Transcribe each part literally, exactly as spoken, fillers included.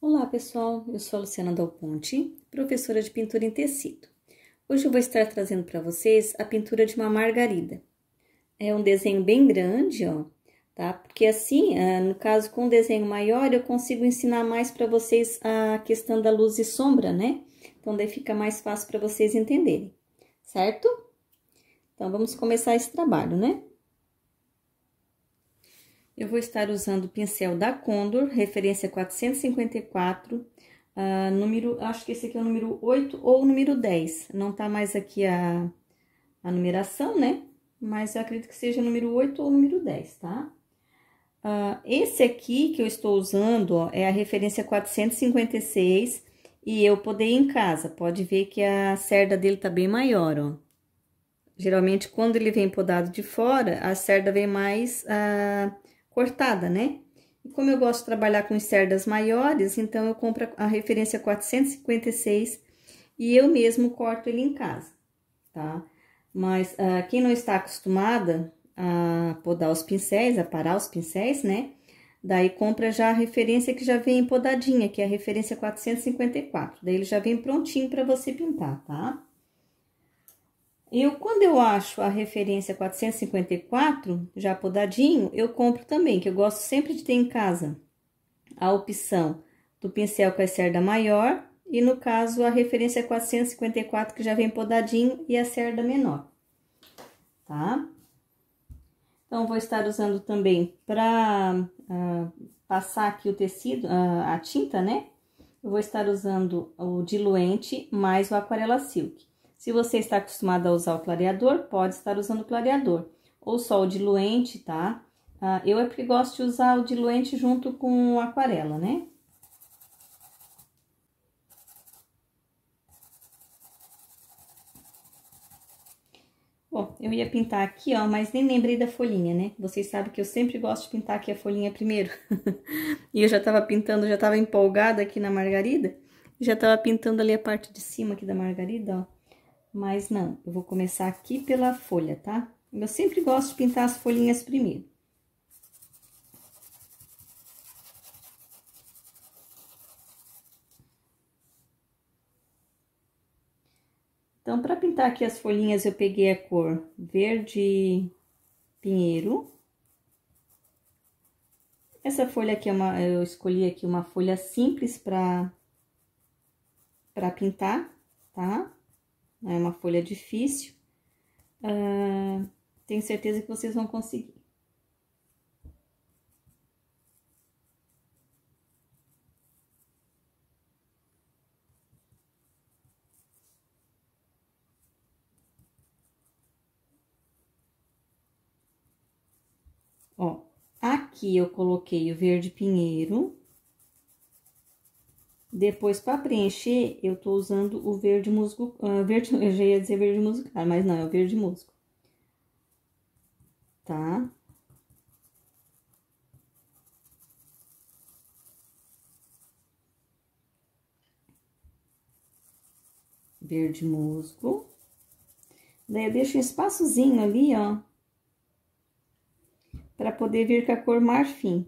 Olá pessoal, eu sou a Luciana Dalponte, professora de pintura em tecido. Hoje eu vou estar trazendo para vocês a pintura de uma margarida. É um desenho bem grande, ó, tá? Porque assim, no caso com um desenho maior, eu consigo ensinar mais para vocês a questão da luz e sombra, né? Então, daí fica mais fácil para vocês entenderem, certo? Então, vamos começar esse trabalho, né? Eu vou estar usando o pincel da Condor, referência quatrocentos e cinquenta e quatro, uh, número, acho que esse aqui é o número oito ou o número dez. Não tá mais aqui a, a numeração, né? Mas eu acredito que seja o número oito ou o número dez, tá? Uh, esse aqui que eu estou usando, ó, é a referência quatrocentos e cinquenta e seis e eu poder ir em casa. Pode ver que a cerda dele tá bem maior, ó. Geralmente, quando ele vem podado de fora, a cerda vem mais... Uh, cortada, né? E como eu gosto de trabalhar com cerdas maiores, então eu compro a referência quatrocentos e cinquenta e seis e eu mesmo corto ele em casa, tá? Mas uh, quem não está acostumada a podar os pincéis, a parar os pincéis, né? Daí compra já a referência que já vem podadinha, que é a referência quatrocentos e cinquenta e quatro. Daí ele já vem prontinho para você pintar, tá? Eu, quando eu acho a referência quatrocentos e cinquenta e quatro, já podadinho, eu compro também, que eu gosto sempre de ter em casa a opção do pincel com a cerda maior e, no caso, a referência quatrocentos e cinquenta e quatro, que já vem podadinho, e a cerda menor, tá? Então, vou estar usando também para uh, passar aqui o tecido, uh, a tinta, né? Eu vou estar usando o diluente mais o Aquarela Silk. Se você está acostumado a usar o clareador, pode estar usando o clareador, ou só o diluente, tá? Ah, eu é porque gosto de usar o diluente junto com a aquarela, né? Bom, eu ia pintar aqui, ó, mas nem lembrei da folhinha, né? Vocês sabem que eu sempre gosto de pintar aqui a folhinha primeiro. E eu já tava pintando, já tava empolgada aqui na margarida, já tava pintando ali a parte de cima aqui da margarida, ó. Mas não, eu vou começar aqui pela folha, tá? Eu sempre gosto de pintar as folhinhas primeiro. Então, para pintar aqui as folhinhas, eu peguei a cor verde pinheiro. Essa folha aqui é uma, eu escolhi aqui uma folha simples para para pintar, tá? Não é uma folha difícil, ah, tenho certeza que vocês vão conseguir. Ó, aqui eu coloquei o verde pinheiro, depois para preencher eu tô usando o verde musgo, uh, verde, eu já ia dizer verde musgo, mas não, é o verde musgo, tá? Verde musgo, daí eu deixo um espaçozinho ali, ó, para poder vir com a cor marfim.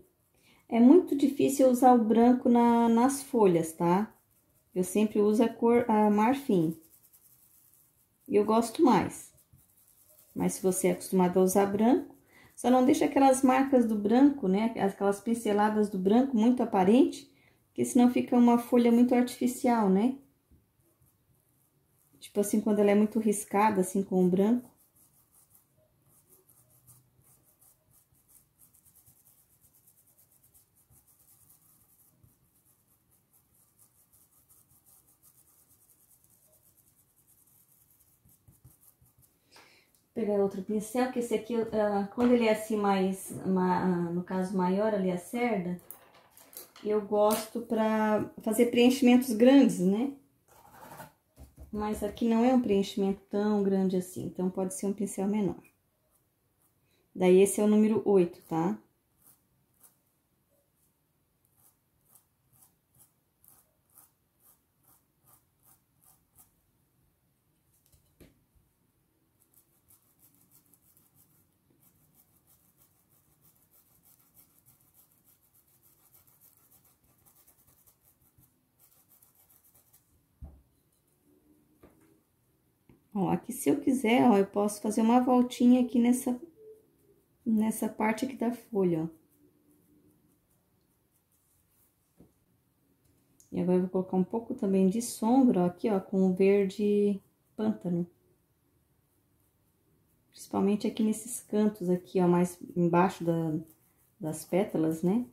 É muito difícil usar o branco na, nas folhas, tá? Eu sempre uso a cor a marfim. Eu gosto mais. Mas se você é acostumado a usar branco, só não deixa aquelas marcas do branco, né? Aquelas pinceladas do branco muito aparente, porque senão fica uma folha muito artificial, né? Tipo assim, quando ela é muito riscada, assim, com o branco. Pegar outro pincel, que esse aqui, uh, quando ele é assim mais, uma, uh, no caso maior ali a cerda, eu gosto pra fazer preenchimentos grandes, né? Mas aqui não é um preenchimento tão grande assim, então pode ser um pincel menor. Daí esse é o número oito, tá? Ó, aqui se eu quiser, ó, eu posso fazer uma voltinha aqui nessa, nessa parte aqui da folha, ó. E agora eu vou colocar um pouco também de sombra, ó, aqui, ó, com o verde pântano. Principalmente aqui nesses cantos aqui, ó, mais embaixo da, das pétalas, né?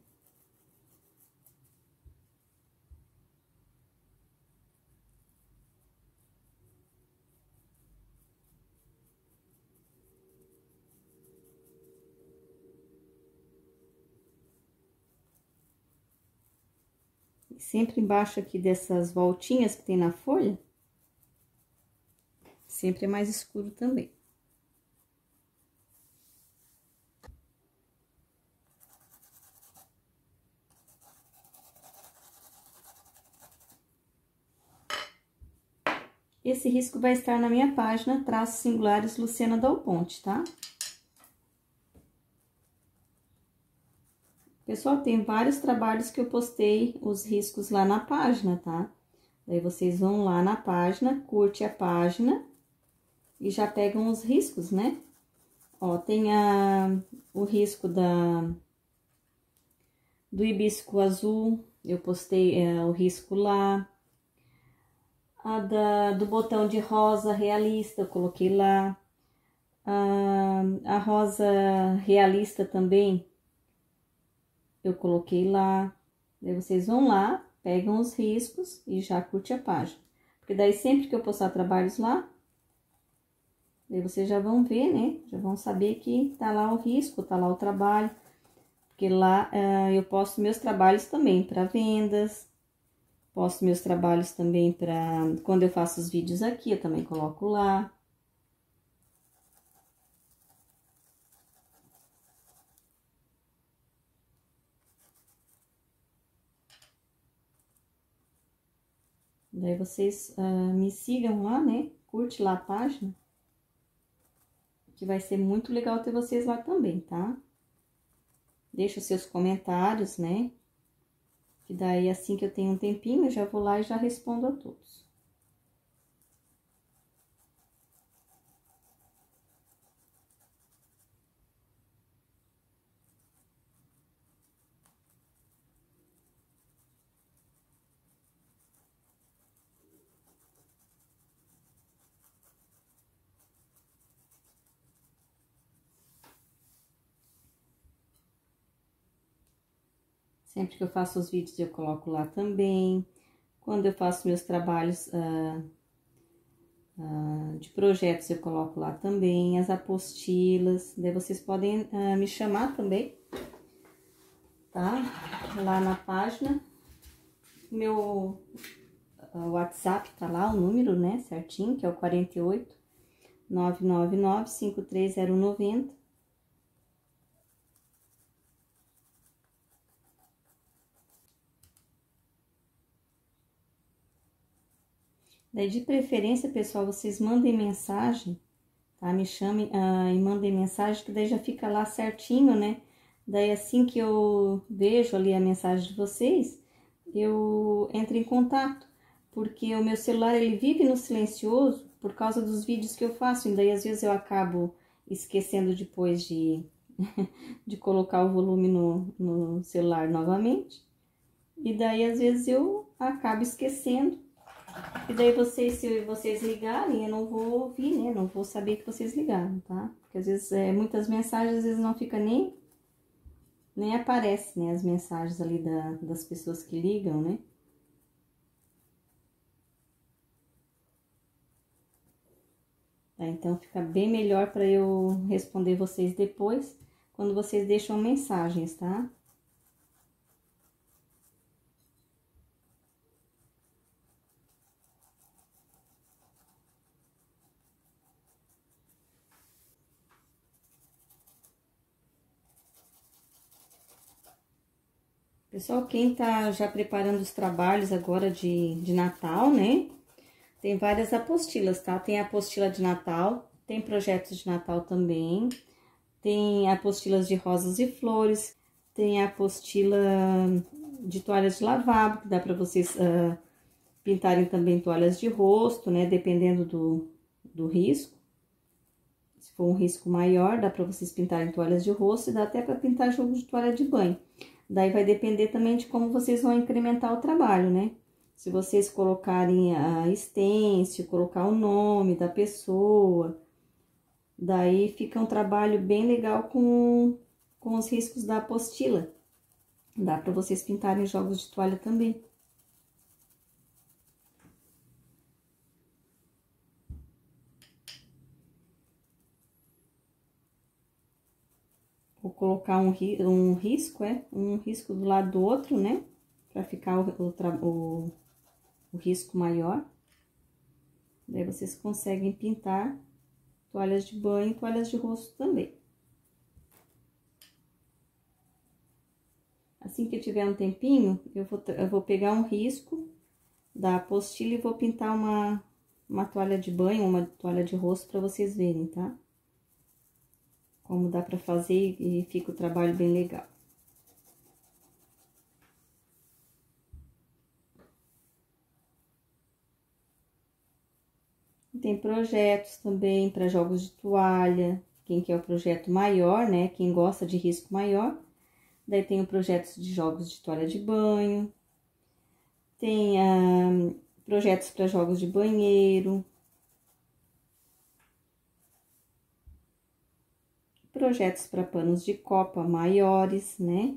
Sempre embaixo aqui dessas voltinhas que tem na folha, sempre é mais escuro também. Esse risco vai estar na minha página Traços Singulares Luciana Dalponte, tá? Pessoal, tem vários trabalhos que eu postei os riscos lá na página, tá? Daí vocês vão lá na página, curte a página e já pegam os riscos, né? Ó, tem a, o risco da, do hibisco azul, eu postei é, o risco lá. A da, do botão de rosa realista, eu coloquei lá. A, a rosa realista também. Eu coloquei lá, daí vocês vão lá, pegam os riscos e já curte a página. Porque daí sempre que eu postar trabalhos lá, daí vocês já vão ver, né? Já vão saber que tá lá o risco, tá lá o trabalho. Porque lá uh, eu posto meus trabalhos também para vendas, posto meus trabalhos também para... Quando eu faço os vídeos aqui, eu também coloco lá. Daí vocês uh, me sigam lá, né? Curte lá a página. Que vai ser muito legal ter vocês lá também, tá? Deixa os seus comentários, né? Que daí assim que eu tenho um tempinho, eu já vou lá e já respondo a todos. Sempre que eu faço os vídeos, eu coloco lá também. Quando eu faço meus trabalhos ah, ah, de projetos, eu coloco lá também. As apostilas, daí vocês podem ah, me chamar também, tá? Lá na página. Meu WhatsApp tá lá, o número, né, certinho, que é o quarenta e oito, nove nove nove, cinco três zero nove zero. Daí, de preferência, pessoal, vocês mandem mensagem, tá? Me chamem ah, e mandem mensagem, que daí já fica lá certinho, né? Daí, assim que eu vejo ali a mensagem de vocês, eu entro em contato. Porque o meu celular, ele vive no silencioso por causa dos vídeos que eu faço. E daí, às vezes, eu acabo esquecendo depois de, de colocar o volume no, no celular novamente. E daí, às vezes, eu acabo esquecendo. E daí vocês, se vocês ligarem, eu não vou ouvir, né? Não vou saber que vocês ligaram, tá? Porque às vezes, é, muitas mensagens, às vezes não fica nem... Nem aparece, né? As mensagens ali da, das pessoas que ligam, né? Tá, então fica bem melhor pra eu responder vocês depois, quando vocês deixam mensagens, tá? Pessoal, quem tá já preparando os trabalhos agora de, de Natal, né? Tem várias apostilas, tá? Tem a apostila de Natal, tem projetos de Natal também, tem apostilas de rosas e flores, tem a apostila de toalhas de lavabo, que dá pra vocês uh, pintarem também toalhas de rosto, né? Dependendo do, do risco. Se for um risco maior, dá para vocês pintarem toalhas de rosto e dá até para pintar jogo de toalha de banho. Daí vai depender também de como vocês vão incrementar o trabalho, né? Se vocês colocarem a stencil, colocar o nome da pessoa, daí fica um trabalho bem legal com, com os riscos da apostila. Dá para vocês pintarem jogos de toalha também. Vou colocar um, um risco, é? Um risco do lado do outro, né? Pra ficar o, o, o risco maior. Daí vocês conseguem pintar toalhas de banho e toalhas de rosto também. Assim que eu tiver um tempinho, eu vou, eu vou pegar um risco da apostila e vou pintar uma, uma toalha de banho, uma toalha de rosto pra vocês verem, tá? Como dá pra fazer e fica o trabalho bem legal. Tem projetos também para jogos de toalha, quem quer o projeto maior, né? Quem gosta de risco maior. Daí tem o projetos de jogos de toalha de banho. Tem ah, projetos para jogos de banheiro. Projetos para panos de copa maiores, né?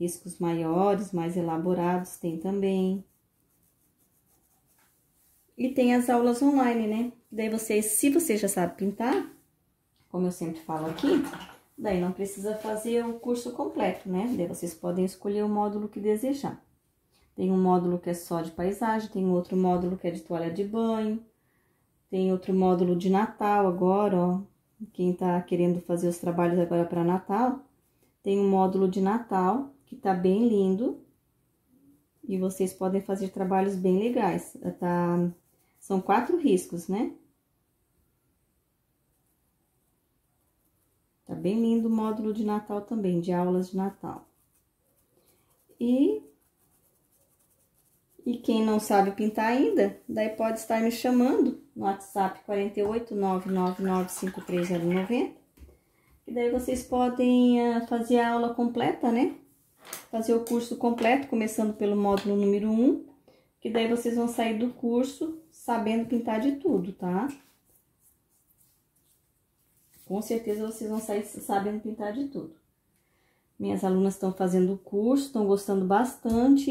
Riscos maiores, mais elaborados, tem também. E tem as aulas online, né? Daí vocês, se você já sabe pintar, como eu sempre falo aqui, daí não precisa fazer o curso completo, né? Daí vocês podem escolher o módulo que desejar. Tem um módulo que é só de paisagem, tem outro módulo que é de toalha de banho, tem outro módulo de Natal agora, ó. Quem tá querendo fazer os trabalhos agora para Natal, tem um módulo de Natal que tá bem lindo e vocês podem fazer trabalhos bem legais. Tá, são quatro riscos, né? Tá bem lindo o módulo de Natal também, de aulas de Natal. E e quem não sabe pintar ainda, daí pode estar me chamando no WhatsApp quatro oito, nove nove nove, cinco três zero nove zero. E daí vocês podem fazer a aula completa, né? Fazer o curso completo, começando pelo módulo número um. Que daí vocês vão sair do curso sabendo pintar de tudo, tá? Com certeza vocês vão sair sabendo pintar de tudo. Minhas alunas estão fazendo o curso, estão gostando bastante.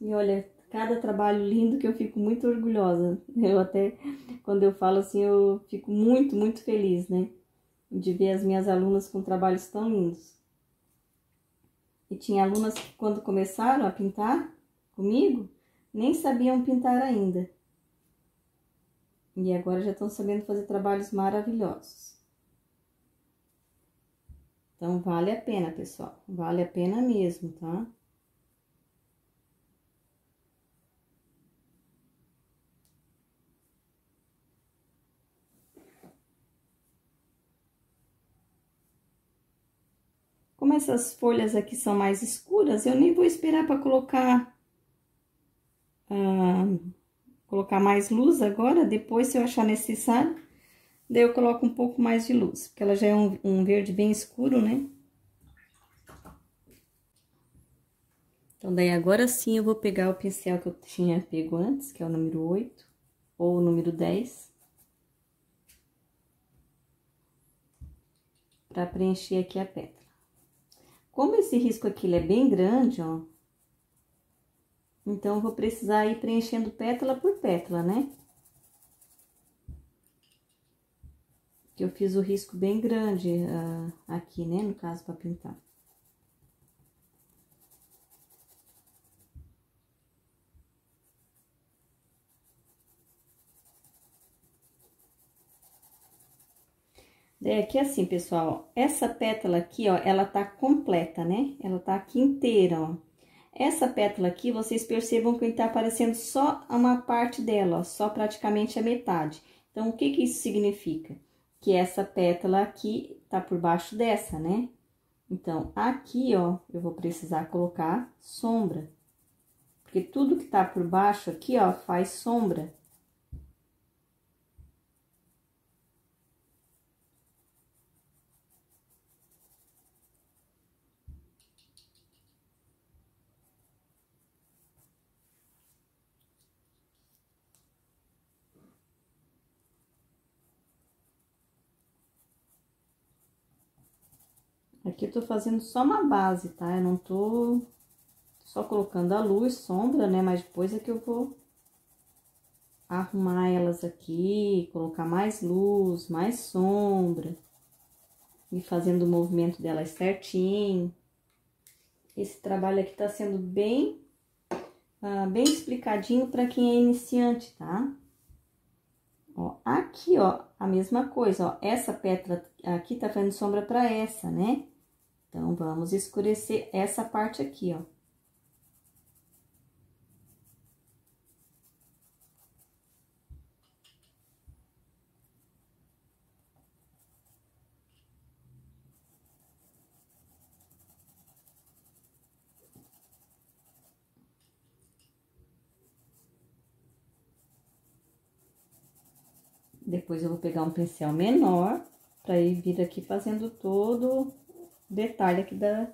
E olha, cada trabalho lindo que eu fico muito orgulhosa. Eu até, quando eu falo assim, eu fico muito, muito feliz, né? De ver as minhas alunas com trabalhos tão lindos. E tinha alunas que, quando começaram a pintar comigo, nem sabiam pintar ainda. E agora já estão sabendo fazer trabalhos maravilhosos. Então, vale a pena, pessoal. Vale a pena mesmo, tá? Como essas folhas aqui são mais escuras, eu nem vou esperar para colocar ah, colocar mais luz agora. Depois, se eu achar necessário, daí eu coloco um pouco mais de luz, porque ela já é um, um verde bem escuro, né? Então, daí agora sim eu vou pegar o pincel que eu tinha pego antes, que é o número oito ou o número dez. Para preencher aqui a pedra. Como esse risco aqui ele é bem grande, ó, então eu vou precisar ir preenchendo pétala por pétala, né? Que eu fiz o risco bem grande uh, aqui, né? No caso, para pintar. É aqui assim, pessoal, essa pétala aqui, ó, ela tá completa, né? Ela tá aqui inteira, ó. Essa pétala aqui, vocês percebam que tá aparecendo só uma parte dela, ó, só praticamente a metade. Então, o que que isso significa? Que essa pétala aqui tá por baixo dessa, né? Então, aqui, ó, eu vou precisar colocar sombra. Porque tudo que tá por baixo aqui, ó, faz sombra. Aqui eu tô fazendo só uma base, tá? Eu não tô só colocando a luz, sombra, né? Mas depois é que eu vou arrumar elas aqui, colocar mais luz, mais sombra. E fazendo o movimento delas certinho. Esse trabalho aqui tá sendo bem, ah, bem explicadinho pra quem é iniciante, tá? Ó, aqui, ó, a mesma coisa, ó. Essa pétala aqui tá fazendo sombra pra essa, né? Então, vamos escurecer essa parte aqui, ó. Depois eu vou pegar um pincel menor para ir vir aqui fazendo todo o detalhe aqui da,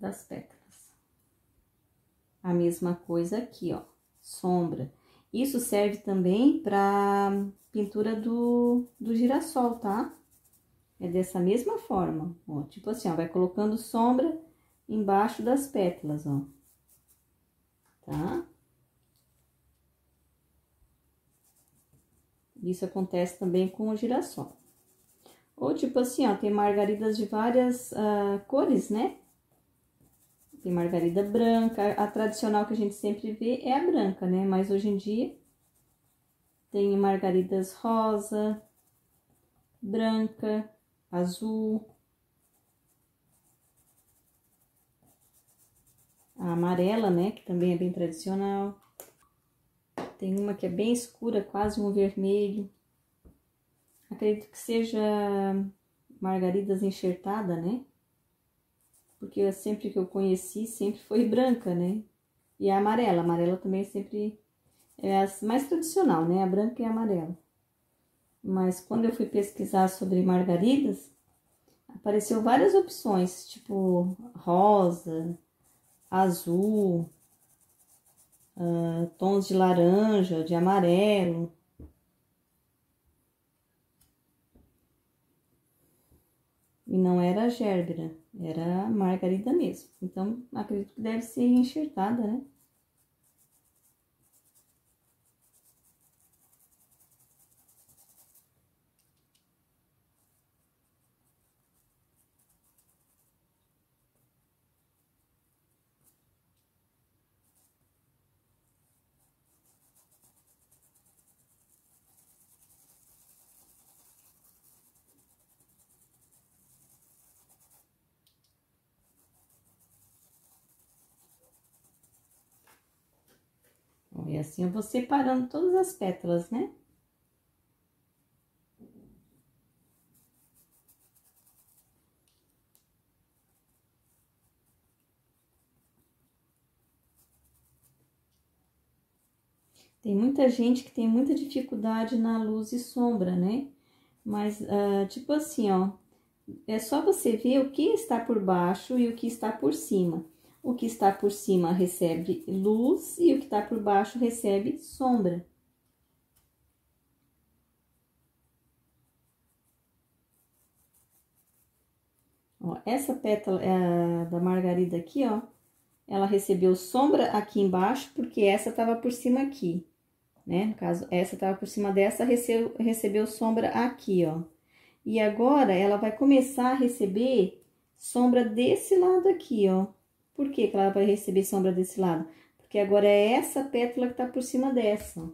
das pétalas. A mesma coisa aqui, ó, sombra. Isso serve também para pintura do, do girassol, tá? É dessa mesma forma, ó, tipo assim, ó, vai colocando sombra embaixo das pétalas, ó, tá? Isso acontece também com o girassol. Ou tipo assim, ó, tem margaridas de várias uh, cores, né? Tem margarida branca, a tradicional que a gente sempre vê é a branca, né? Mas hoje em dia tem margaridas rosa, branca, azul, a amarela, né? Que também é bem tradicional. Tem uma que é bem escura, quase um vermelho. Acredito que seja margaridas enxertada, né? Porque sempre que eu conheci, sempre foi branca, né? E a amarela. A amarela também sempre é a mais tradicional, né? A branca e a amarela. Mas quando eu fui pesquisar sobre margaridas, apareceu várias opções, tipo rosa, azul... Uh, tons de laranja, de amarelo. E não era gérbera, era margarida mesmo. Então, acredito que deve ser enxertada, né? E assim eu vou separando todas as pétalas, né? Tem muita gente que tem muita dificuldade na luz e sombra, né? Mas, uh, tipo assim, ó, é só você ver o que está por baixo e o que está por cima. O que está por cima recebe luz e o que está por baixo recebe sombra. Ó, essa pétala é, da margarida aqui, ó, ela recebeu sombra aqui embaixo porque essa estava por cima aqui, né? No caso, essa estava por cima dessa, recebeu, recebeu sombra aqui, ó. E agora ela vai começar a receber sombra desse lado aqui, ó. Por que que ela vai receber sombra desse lado? Porque agora é essa pétala que tá por cima dessa.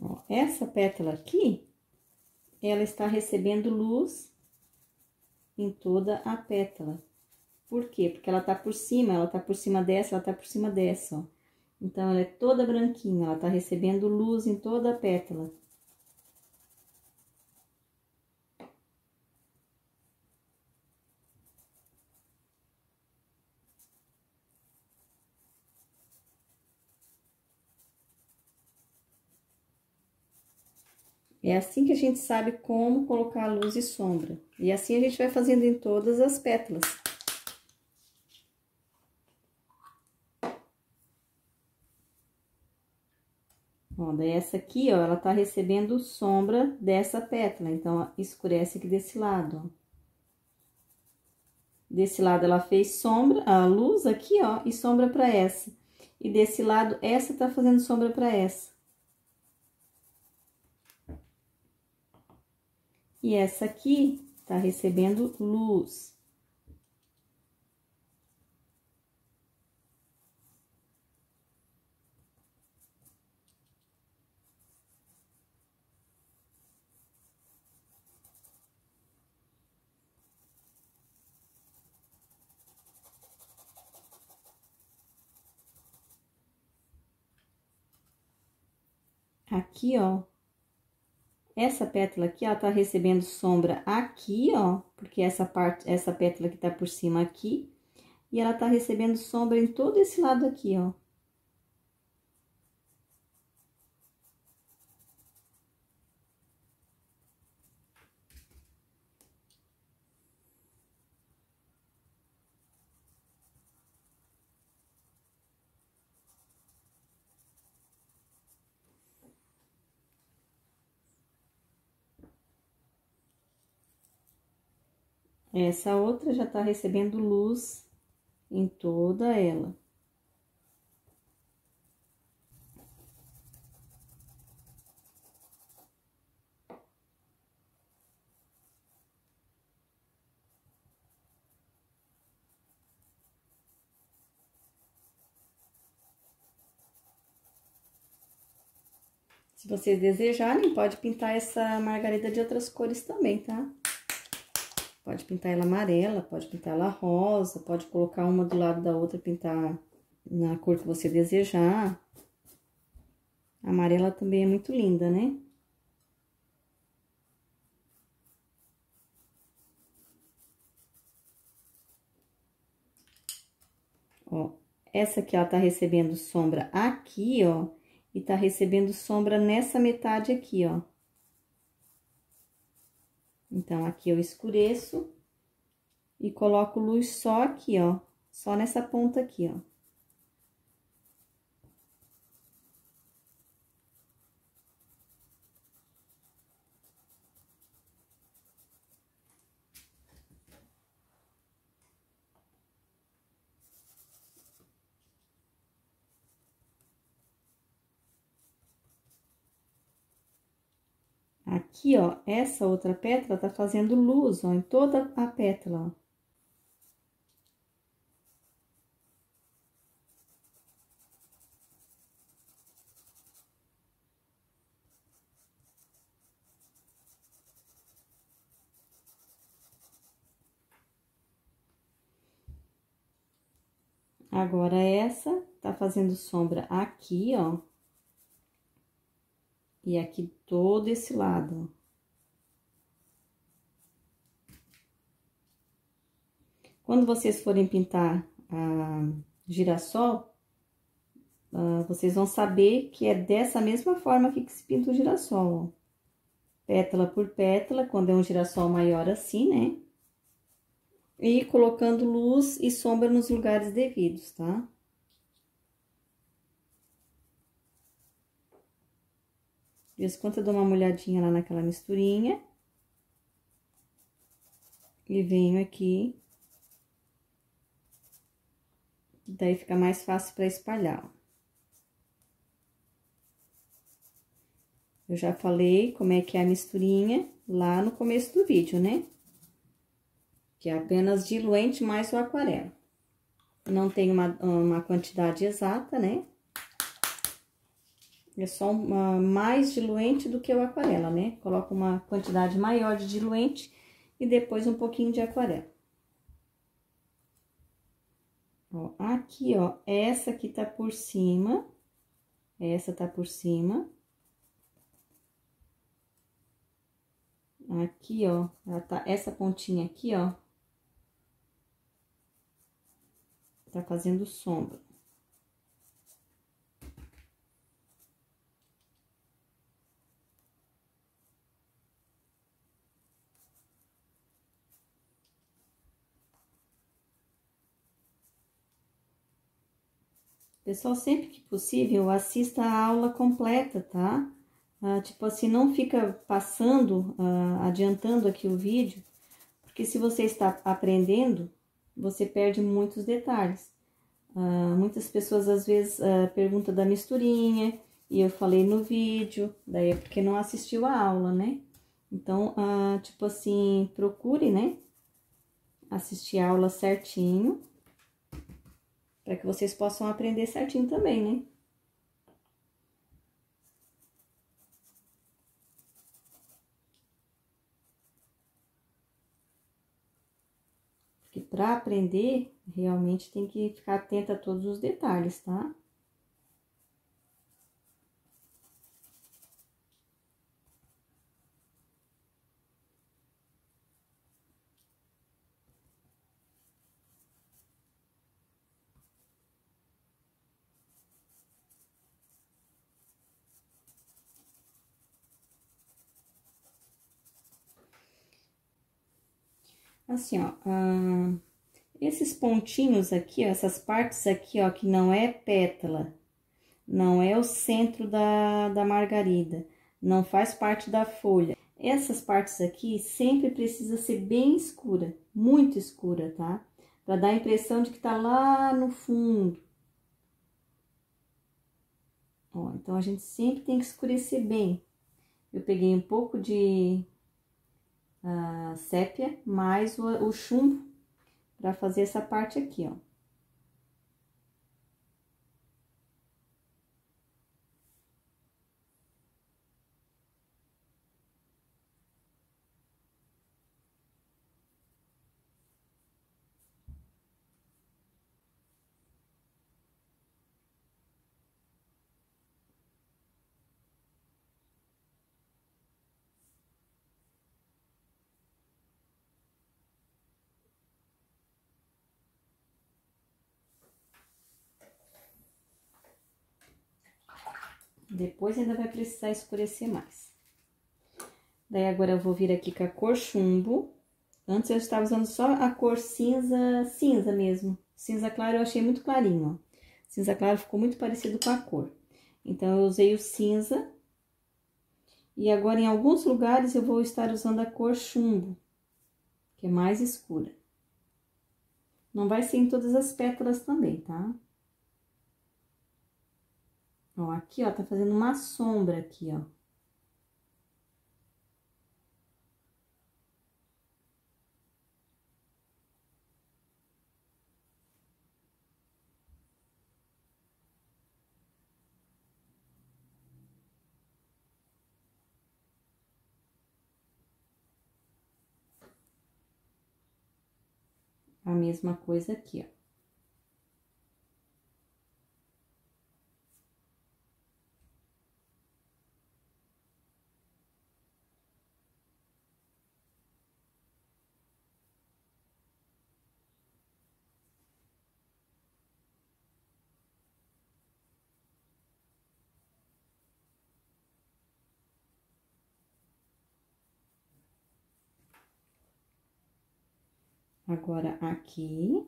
Ó, essa pétala aqui, ela está recebendo luz em toda a pétala. Por quê? Porque ela tá por cima, ela tá por cima dessa, ela tá por cima dessa, ó. Então, ela é toda branquinha, ela tá recebendo luz em toda a pétala. É assim que a gente sabe como colocar luz e sombra. E assim a gente vai fazendo em todas as pétalas. Ó, daí essa aqui, ó, ela tá recebendo sombra dessa pétala, então, ó, escurece aqui desse lado, ó. Desse lado ela fez sombra, a luz aqui, ó, e sombra pra essa. E desse lado, essa tá fazendo sombra pra essa. E essa aqui tá recebendo luz. Aqui, ó, essa pétala aqui, ela tá recebendo sombra aqui, ó, porque essa parte, essa pétala que tá por cima aqui, e ela tá recebendo sombra em todo esse lado aqui, ó. Essa outra já tá recebendo luz em toda ela. Se vocês desejarem, pode pintar essa margarida de outras cores também, tá? Pode pintar ela amarela, pode pintar ela rosa, pode colocar uma do lado da outra, pintar na cor que você desejar. A amarela também é muito linda, né? Ó, essa aqui ela tá recebendo sombra aqui, ó, e tá recebendo sombra nessa metade aqui, ó. Então, aqui eu escureço e coloco luz só aqui, ó, só nessa ponta aqui, ó. Aqui, ó, essa outra pétala tá fazendo luz, ó, em toda a pétala, ó. Agora, essa tá fazendo sombra aqui, ó. E aqui todo esse lado. Quando vocês forem pintar a girassol, vocês vão saber que é dessa mesma forma que se pinta o girassol. Pétala por pétala, quando é um girassol maior assim, né? E colocando luz e sombra nos lugares devidos, tá? De vez em quando eu dou uma molhadinha lá naquela misturinha. E venho aqui. Daí fica mais fácil para espalhar. Eu já falei como é que é a misturinha lá no começo do vídeo, né? Que é apenas diluente mais o aquarela. Não tem uma, uma quantidade exata, né? É só uma, mais diluente do que o aquarela, né? Coloca uma quantidade maior de diluente e depois um pouquinho de aquarela. Ó, aqui, ó, essa aqui tá por cima, essa tá por cima. Aqui, ó, ela tá, essa pontinha aqui, ó, tá fazendo sombra. Pessoal, sempre que possível, assista a aula completa, tá? Ah, tipo assim, não fica passando, ah, adiantando aqui o vídeo, porque se você está aprendendo, você perde muitos detalhes. Ah, muitas pessoas, às vezes, ah, perguntam da misturinha, e eu falei no vídeo, daí é porque não assistiu a aula, né? Então, ah, tipo assim, procure, né? Assistir a aula certinho, para que vocês possam aprender certinho também, né? Porque para aprender, realmente tem que ficar atenta a todos os detalhes, tá? Assim, ó, ah, esses pontinhos aqui, ó, essas partes aqui, ó, que não é pétala, não é o centro da, da margarida, não faz parte da folha. Essas partes aqui sempre precisa ser bem escura, muito escura, tá? Pra dar a impressão de que tá lá no fundo. Ó, então, a gente sempre tem que escurecer bem. Eu peguei um pouco de... a sépia, mais o, o chumbo, para fazer essa parte aqui, ó. Depois ainda vai precisar escurecer mais. Daí agora eu vou vir aqui com a cor chumbo. Antes eu estava usando só a cor cinza, cinza mesmo. Cinza claro eu achei muito clarinho, ó. Cinza claro ficou muito parecido com a cor. Então, eu usei o cinza. E agora, em alguns lugares, eu vou estar usando a cor chumbo, que é mais escura. Não vai ser em todas as pétalas também, tá? Ó, aqui, ó, tá fazendo uma sombra aqui, ó. A mesma coisa aqui, ó. Agora, aqui.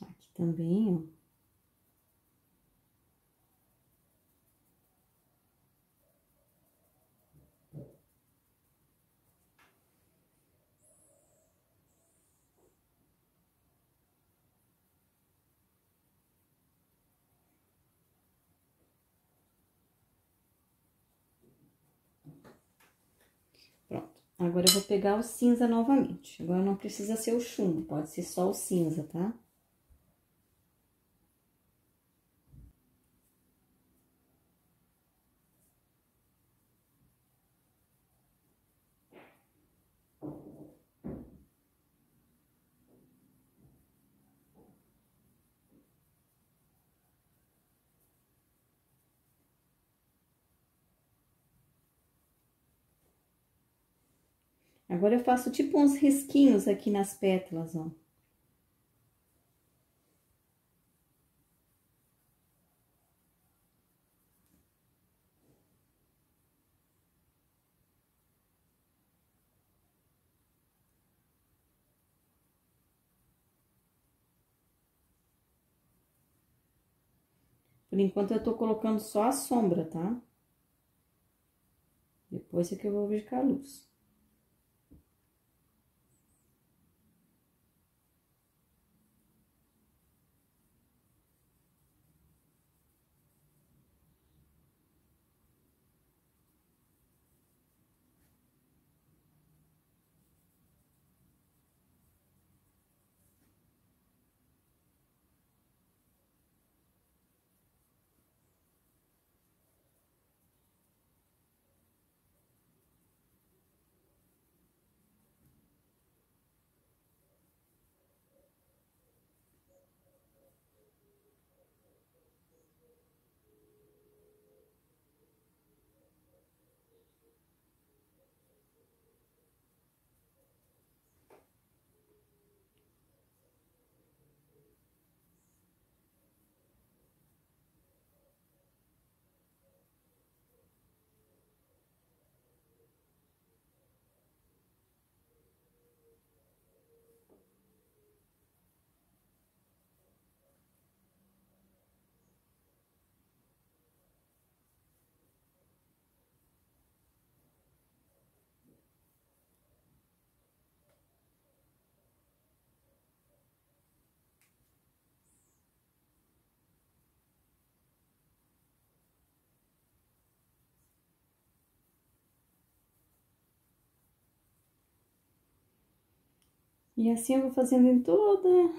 Aqui também, ó. Pronto. Agora, eu vou pegar o cinza novamente. Agora, não precisa ser o chumbo, pode ser só o cinza, tá? Agora, eu faço tipo uns risquinhos aqui nas pétalas, ó. Por enquanto, eu tô colocando só a sombra, tá? Depois é que eu vou vir com a luz. E assim eu vou fazendo em todas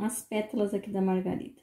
as pétalas aqui da margarida.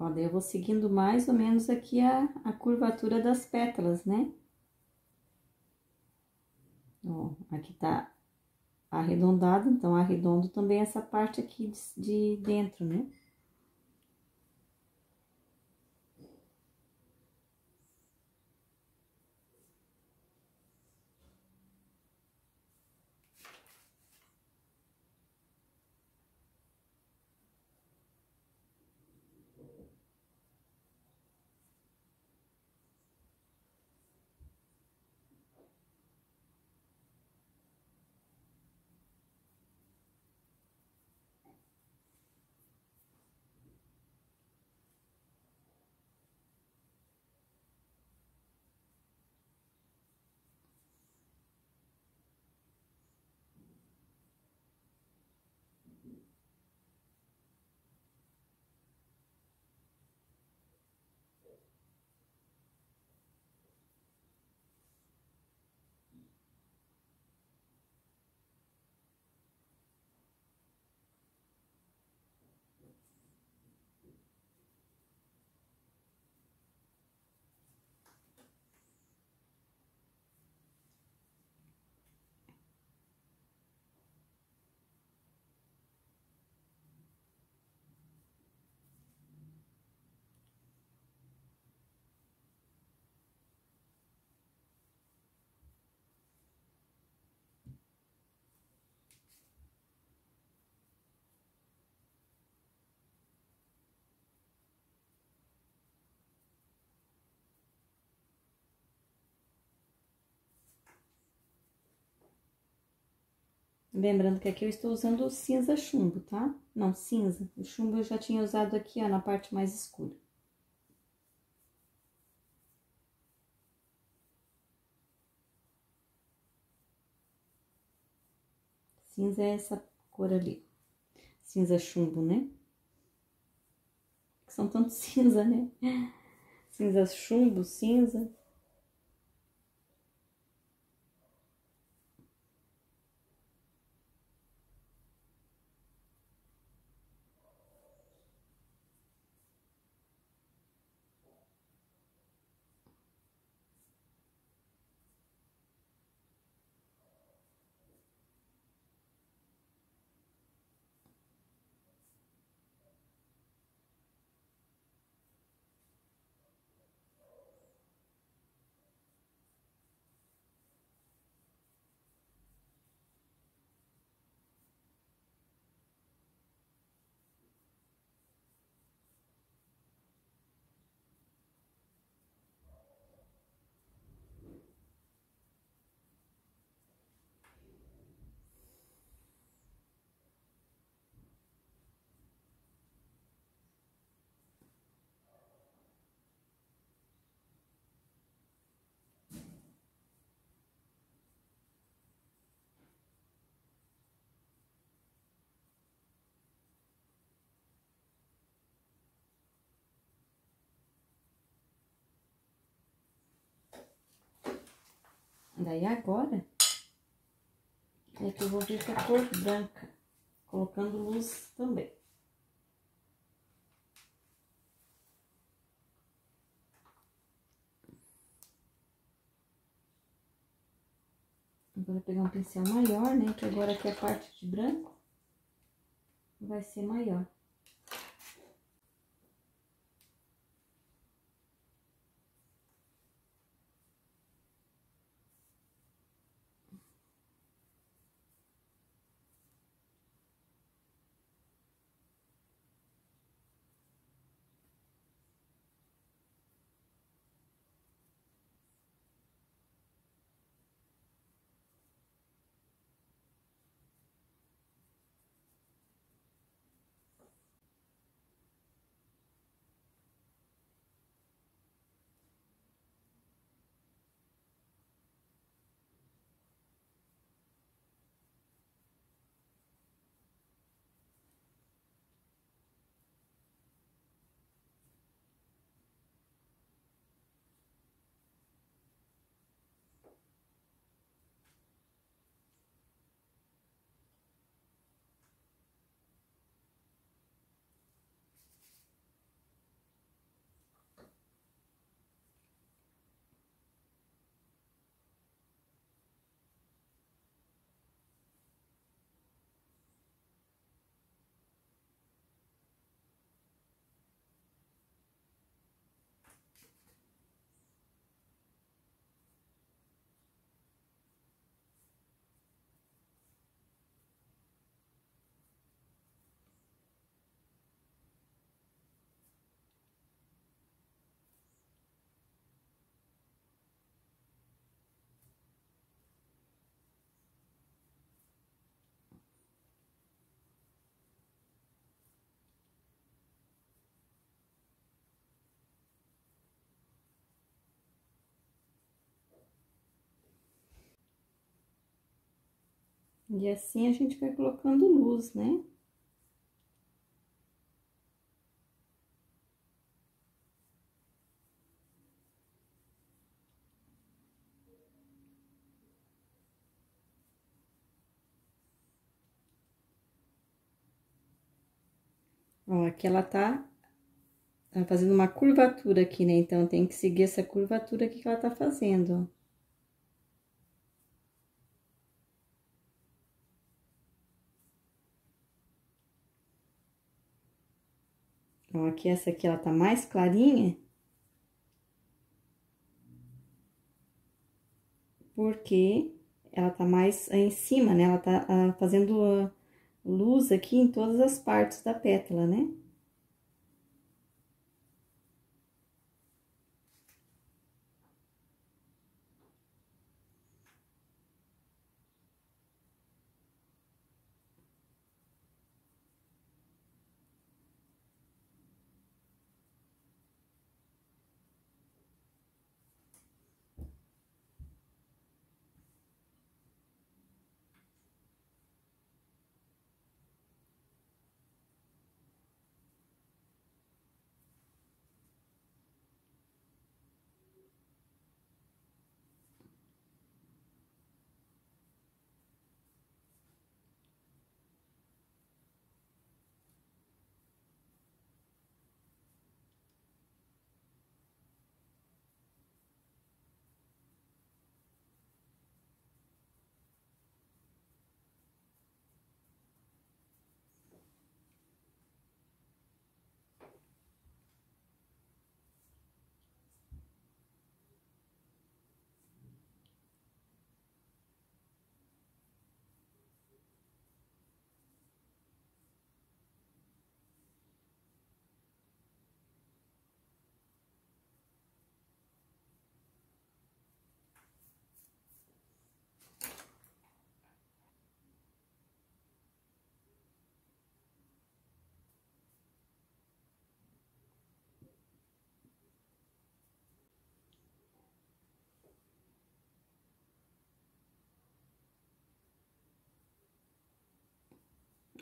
Ó, daí eu vou seguindo mais ou menos aqui a, a curvatura das pétalas, né? Ó, aqui tá arredondado, então arredondo também essa parte aqui de, de dentro, né? Lembrando que aqui eu estou usando cinza chumbo, tá? Não, cinza. O chumbo eu já tinha usado aqui, ó, na parte mais escura. Cinza é essa cor ali. Cinza chumbo, né? São tantos cinza, né? Cinza chumbo, cinza... Daí agora é que eu vou vir com a cor branca, colocando luz também. Agora pegar um pincel maior, né? Que agora aqui a parte de branco vai ser maior. E assim a gente vai colocando luz, né? Ó, aqui ela tá, tá fazendo uma curvatura aqui, né? Então, tem que seguir essa curvatura aqui que ela tá fazendo, ó. Então, aqui, essa aqui, ela tá mais clarinha, porque ela tá mais em cima, né? Ela tá fazendo luz aqui em todas as partes da pétala, né?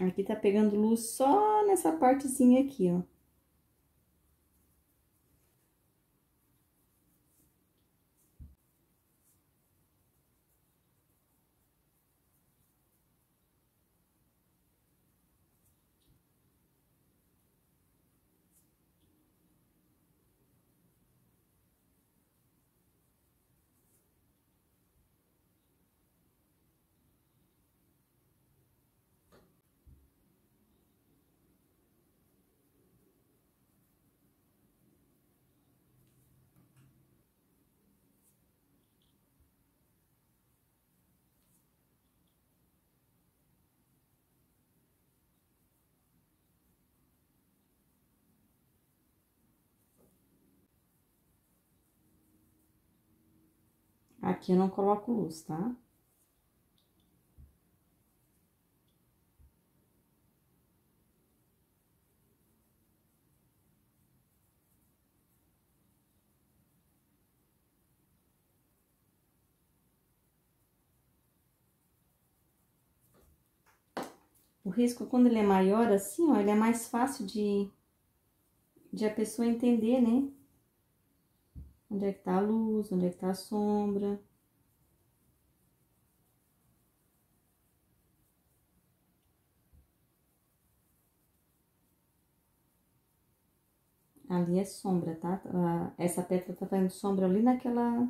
Aqui tá pegando luz só nessa partezinha aqui, ó. Aqui eu não coloco luz, tá? O risco, quando ele é maior assim, ó, ele é mais fácil de, de a pessoa entender, né? Onde é que tá a luz, onde é que tá a sombra. Ali é sombra, tá? Essa pétala tá fazendo sombra ali naquela...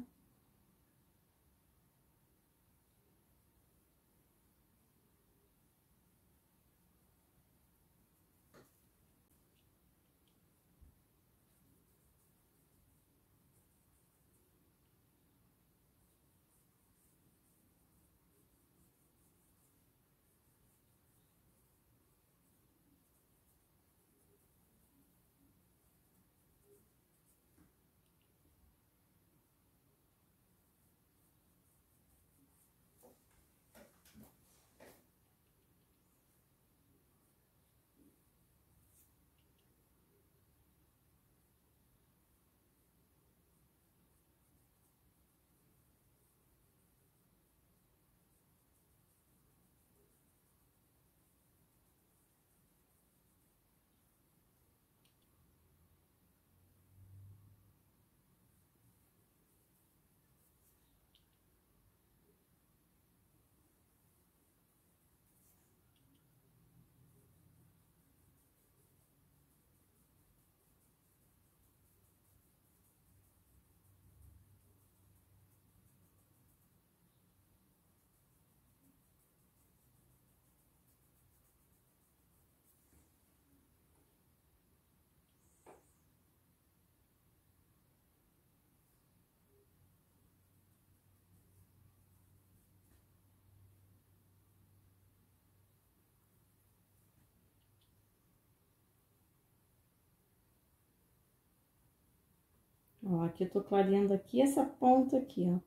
Ó, aqui eu tô clareando aqui essa ponta aqui, ó.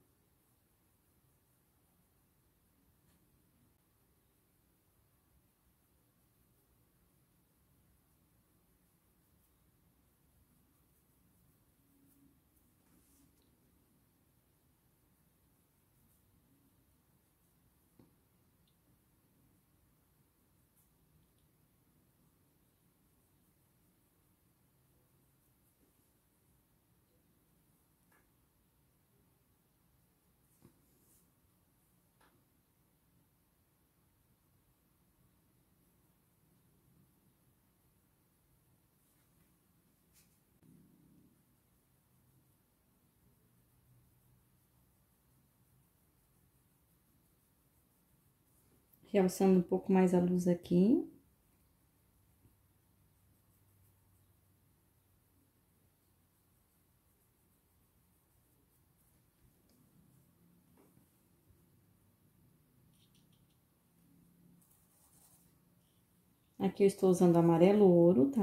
Realçando um pouco mais a luz aqui. Aqui eu estou usando amarelo ouro, tá?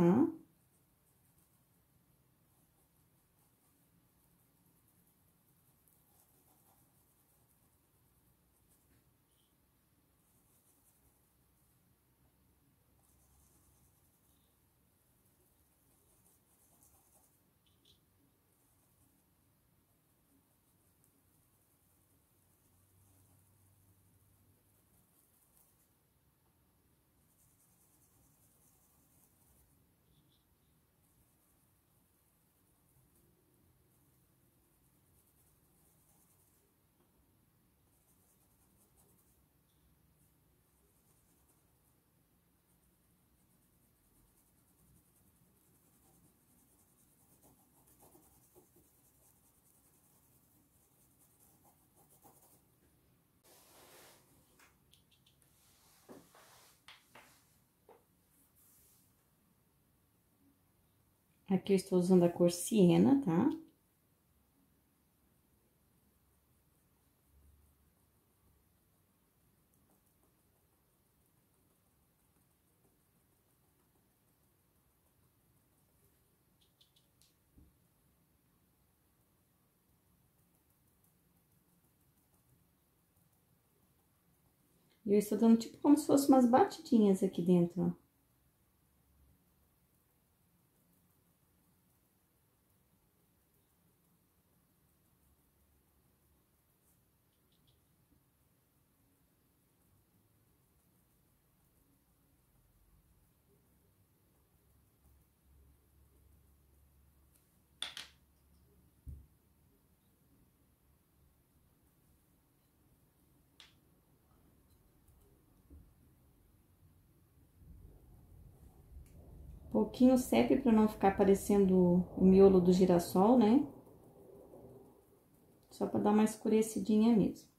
Aqui eu estou usando a cor Siena, tá? E eu estou dando tipo como se fosse umas batidinhas aqui dentro, ó. Pouquinho sepe para não ficar parecendo o miolo do girassol, né? Só para dar uma escurecidinha mesmo.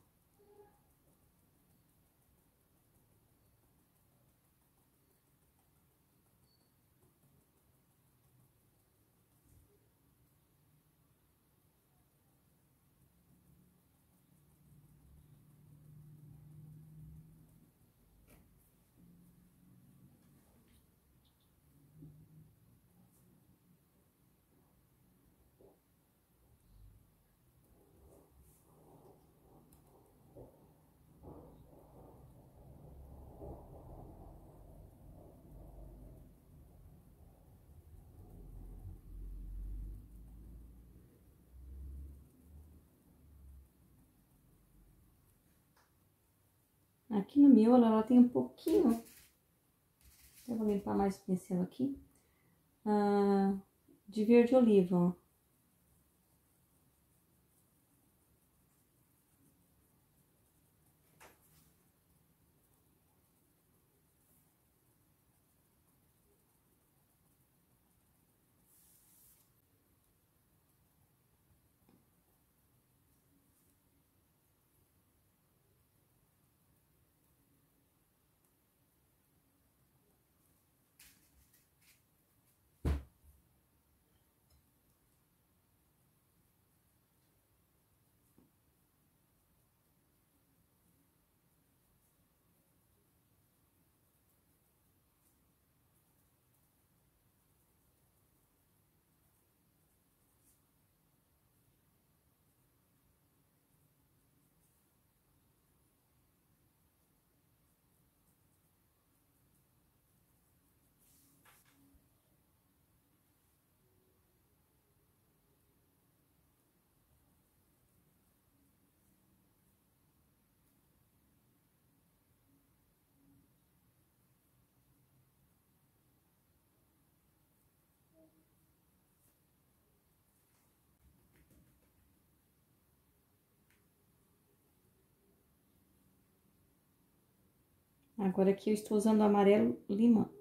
Aqui no miolo ela tem um pouquinho, eu vou limpar mais o pincel aqui, ah, de verde oliva, ó. Agora aqui eu estou usando amarelo limão.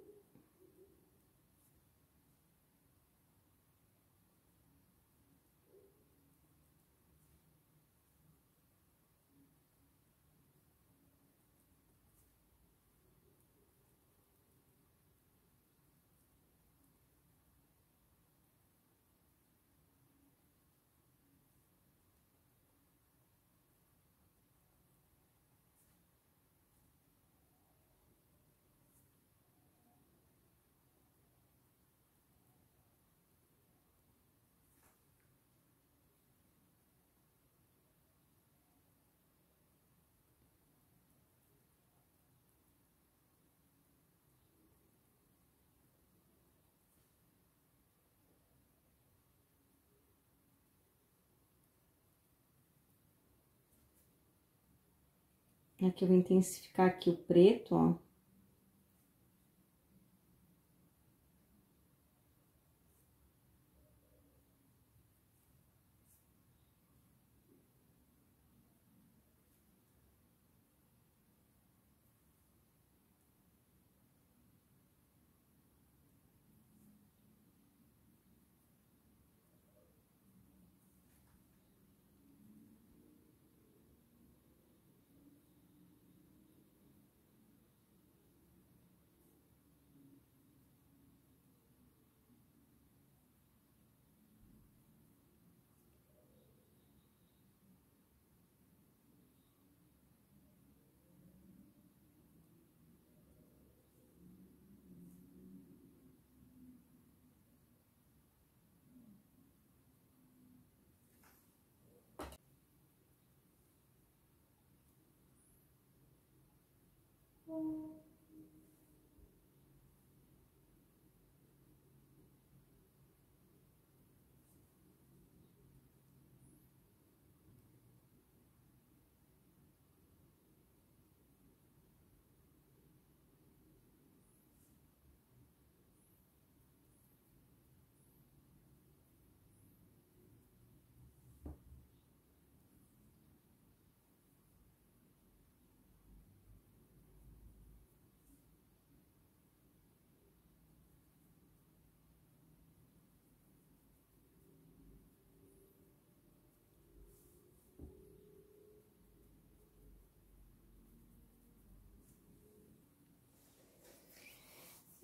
Aqui eu vou intensificar aqui o preto, ó.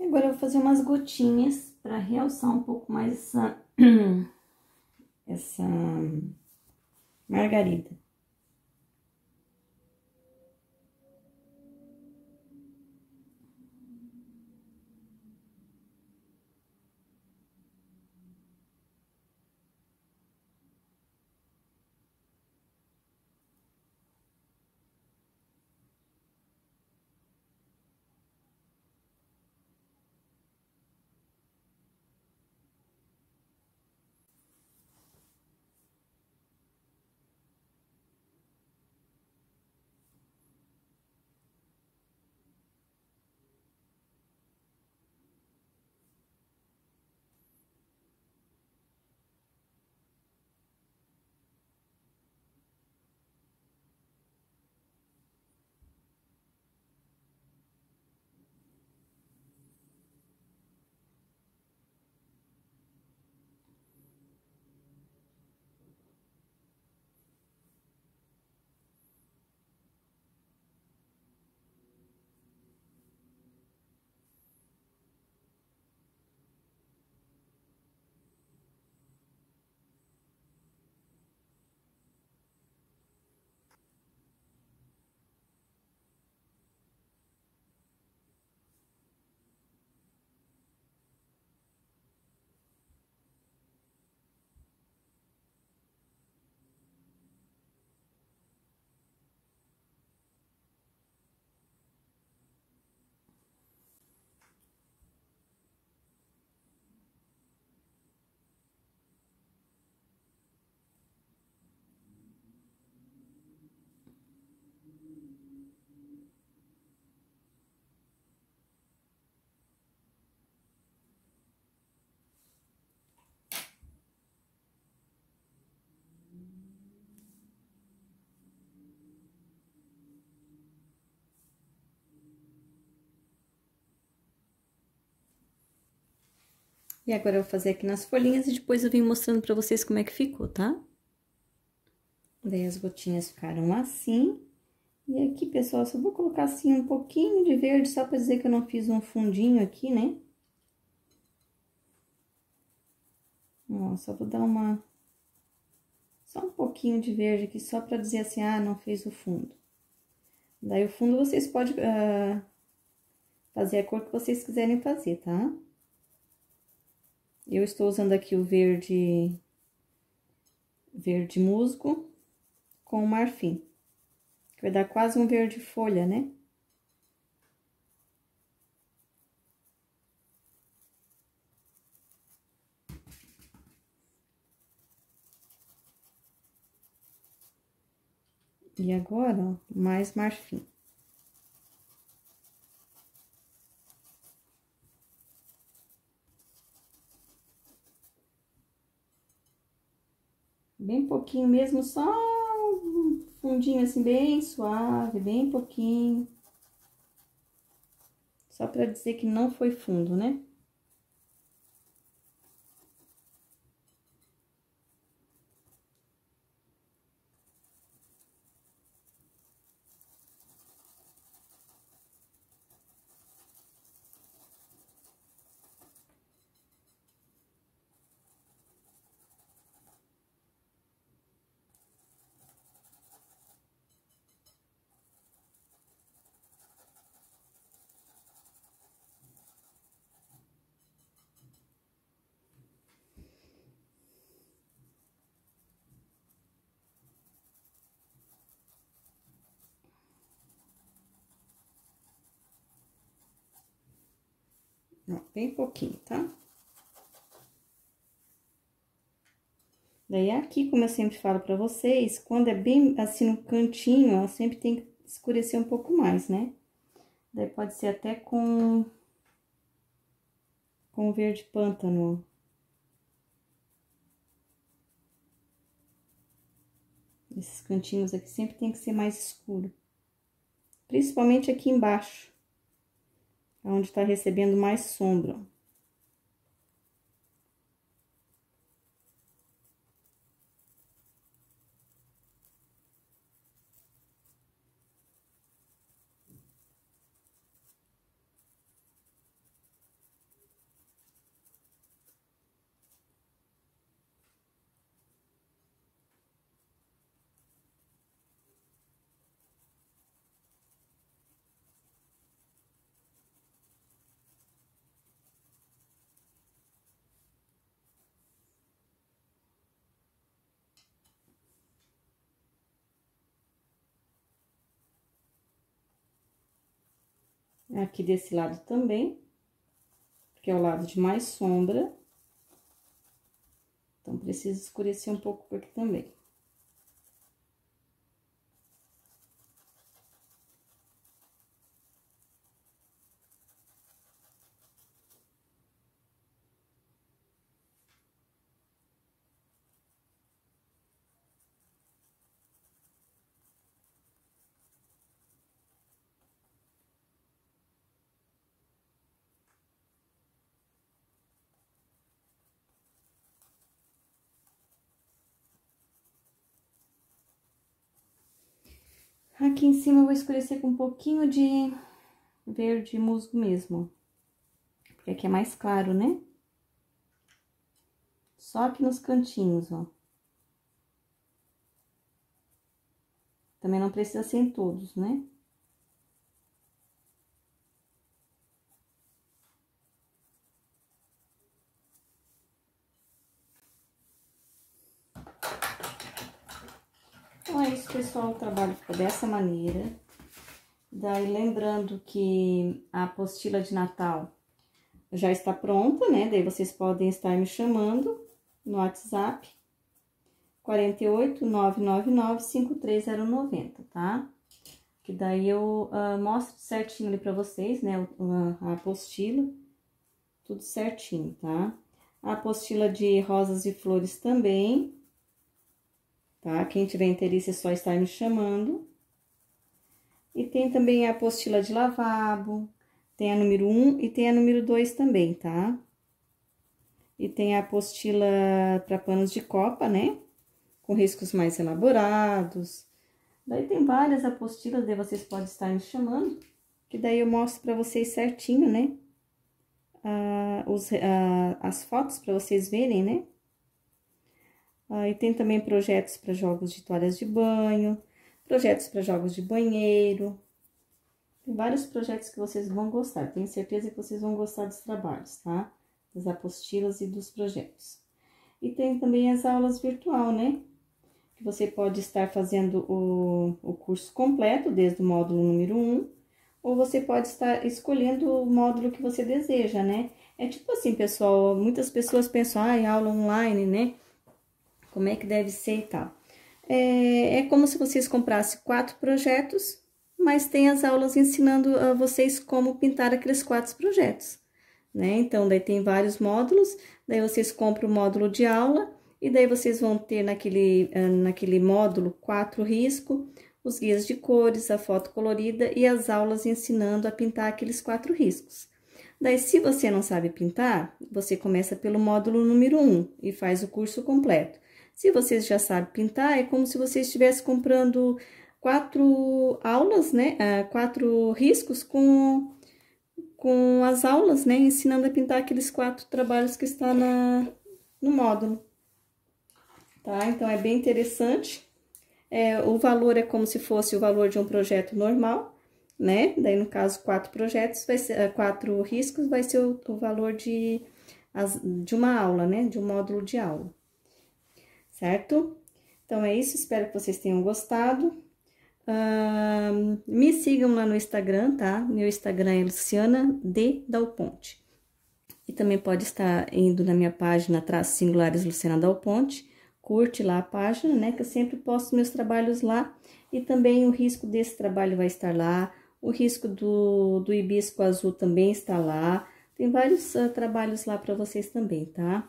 Agora eu vou fazer umas gotinhas para realçar um pouco mais essa, essa margarida. E agora eu vou fazer aqui nas folhinhas e depois eu vim mostrando pra vocês como é que ficou, tá? Daí as gotinhas ficaram assim. E aqui, pessoal, só vou colocar assim um pouquinho de verde, só pra dizer que eu não fiz um fundinho aqui, né? Ó, só vou dar uma... Só um pouquinho de verde aqui, só pra dizer assim, ah, não fez o fundo. Daí o fundo vocês podem uh, fazer a cor que vocês quiserem fazer, tá? Eu estou usando aqui o verde, verde musgo com marfim, que vai dar quase um verde folha, né? E agora, ó, mais marfim. Bem pouquinho mesmo, só um fundinho assim, bem suave, bem pouquinho. Só pra dizer que não foi fundo, né? Ó, bem pouquinho, tá? Daí, aqui, como eu sempre falo pra vocês, quando é bem, assim, no cantinho, ela sempre tem que escurecer um pouco mais, né? Daí, pode ser até com... com verde pântano. Esses cantinhos aqui sempre tem que ser mais escuro. Principalmente aqui embaixo, onde tá recebendo mais sombra, ó. Aqui desse lado também, que é o lado de mais sombra. Então, preciso escurecer um pouco por aqui também. Aqui em cima eu vou escurecer com um pouquinho de verde musgo mesmo, porque aqui é mais claro, né? Só aqui nos cantinhos, ó. Também não precisa ser em todos, né? Então, é isso, pessoal, o trabalho ficou dessa maneira. Daí, lembrando que a apostila de Natal já está pronta, né? Daí, vocês podem estar me chamando no WhatsApp, quarenta e oito, nove nove nove, cinco três zero nove zero, tá? Que daí eu uh, mostro certinho ali pra vocês, né? A apostila, tudo certinho, tá? A apostila de rosas e flores também. Tá? Quem tiver interesse é só estar me chamando. E tem também a apostila de lavabo, tem a número um e tem a número dois também, tá? E tem a apostila para panos de copa, né? Com riscos mais elaborados. Daí tem várias apostilas, daí vocês podem estar me chamando, que daí eu mostro para vocês certinho, né? Ah, os, ah, as fotos para vocês verem, né? Aí tem também projetos para jogos de toalhas de banho, projetos para jogos de banheiro. Tem vários projetos que vocês vão gostar. Tenho certeza que vocês vão gostar dos trabalhos, tá? Das apostilas e dos projetos. E tem também as aulas virtual, né? Que você pode estar fazendo o, o curso completo, desde o módulo número um, ou você pode estar escolhendo o módulo que você deseja, né? É tipo assim, pessoal, muitas pessoas pensam, ah, em aula online, né? Como é que deve ser e tal. É, é como se vocês comprassem quatro projetos, mas tem as aulas ensinando a vocês como pintar aqueles quatro projetos, né? Então, daí tem vários módulos, daí vocês compram o módulo de aula, e daí vocês vão ter naquele, naquele módulo quatro riscos, os guias de cores, a foto colorida e as aulas ensinando a pintar aqueles quatro riscos. Daí, se você não sabe pintar, você começa pelo módulo número um e faz o curso completo. Se vocês já sabem pintar, é como se você estivesse comprando quatro aulas, né? Ah, quatro riscos com, com as aulas, né? Ensinando a pintar aqueles quatro trabalhos que está na, no módulo. Tá? Então, é bem interessante. É, o valor é como se fosse o valor de um projeto normal, né? Daí, no caso, quatro projetos, vai ser, quatro riscos vai ser o, o valor de, de uma aula, né? De um módulo de aula. Certo? Então, é isso. Espero que vocês tenham gostado. Uh, me sigam lá no Instagram, tá? Meu Instagram é Luciana D. Dalponte. E também pode estar indo na minha página Traços Singulares Luciana Dalponte. Curte lá a página, né? Que eu sempre posto meus trabalhos lá. E também o risco desse trabalho vai estar lá. O risco do, do hibisco azul também está lá. Tem vários uh, trabalhos lá para vocês também, tá?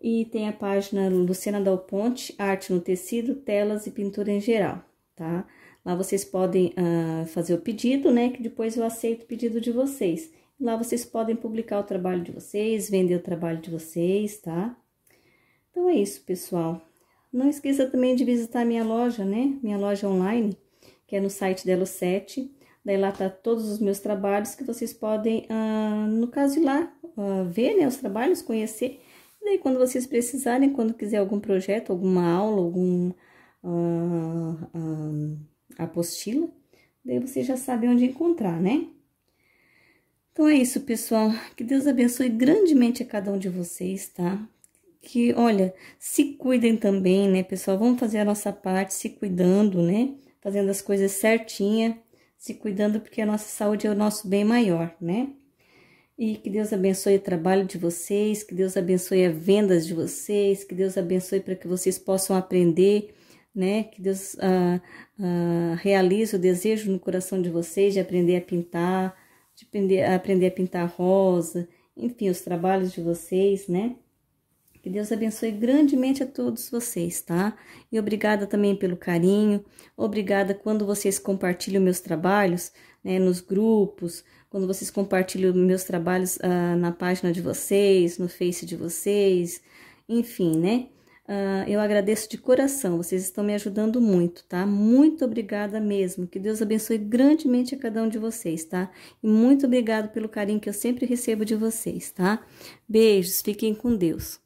E tem a página Luciana Dalponte, arte no tecido, telas e pintura em geral, tá? Lá vocês podem uh, fazer o pedido, né? Que depois eu aceito o pedido de vocês. Lá vocês podem publicar o trabalho de vocês, vender o trabalho de vocês, tá? Então, é isso, pessoal. Não esqueça também de visitar minha loja, né? Minha loja online, que é no site da Elo sete. Daí lá tá todos os meus trabalhos que vocês podem, ah, no caso, ir lá ah, ver, né? Os trabalhos, conhecer. E daí, quando vocês precisarem, quando quiser algum projeto, alguma aula, algum ah, ah, apostila, daí vocês já sabem onde encontrar, né? Então, é isso, pessoal. Que Deus abençoe grandemente a cada um de vocês, tá? Que, olha, se cuidem também, né, pessoal? Vamos fazer a nossa parte se cuidando, né? Fazendo as coisas certinha, se cuidando, porque a nossa saúde é o nosso bem maior, né? E que Deus abençoe o trabalho de vocês, que Deus abençoe as vendas de vocês, que Deus abençoe para que vocês possam aprender, né? Que Deus ah, ah, realize o desejo no coração de vocês de aprender a pintar, de aprender, aprender a pintar rosa, enfim, os trabalhos de vocês, né? Que Deus abençoe grandemente a todos vocês, tá? E obrigada também pelo carinho, obrigada quando vocês compartilham meus trabalhos, né, nos grupos, quando vocês compartilham meus trabalhos ah, na página de vocês, no Face de vocês, enfim, né? Ah, eu agradeço de coração, vocês estão me ajudando muito, tá? Muito obrigada mesmo, que Deus abençoe grandemente a cada um de vocês, tá? E muito obrigado pelo carinho que eu sempre recebo de vocês, tá? Beijos, fiquem com Deus.